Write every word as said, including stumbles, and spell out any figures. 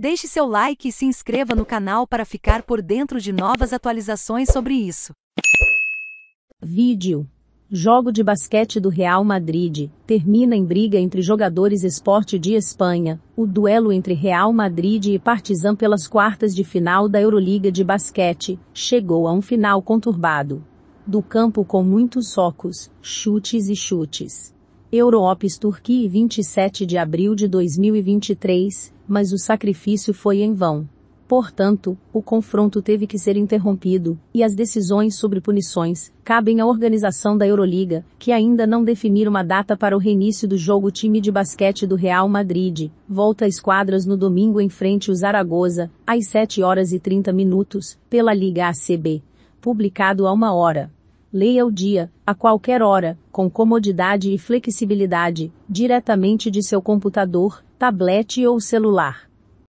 Deixe seu like e se inscreva no canal para ficar por dentro de novas atualizações sobre isso. Vídeo. Jogo de basquete do Real Madrid termina em briga entre jogadores. Esporte de Espanha. O duelo entre Real Madrid e Partizan pelas quartas de final da Euroliga de basquete chegou a um final conturbado. Do campo com muitos socos, chutes e chutes. Euroopes Turquia, vinte e sete de abril de dois mil e vinte e três, mas o sacrifício foi em vão. Portanto, o confronto teve que ser interrompido, e as decisões sobre punições cabem à organização da Euroliga, que ainda não definiu uma data para o reinício do jogo. O time de basquete do Real Madrid volta às quadras no domingo em frente ao Zaragoza, às sete horas e trinta minutos, pela Liga A C B. Publicado a uma hora. Leia o dia, a qualquer hora, com comodidade e flexibilidade, diretamente de seu computador, tablet ou celular.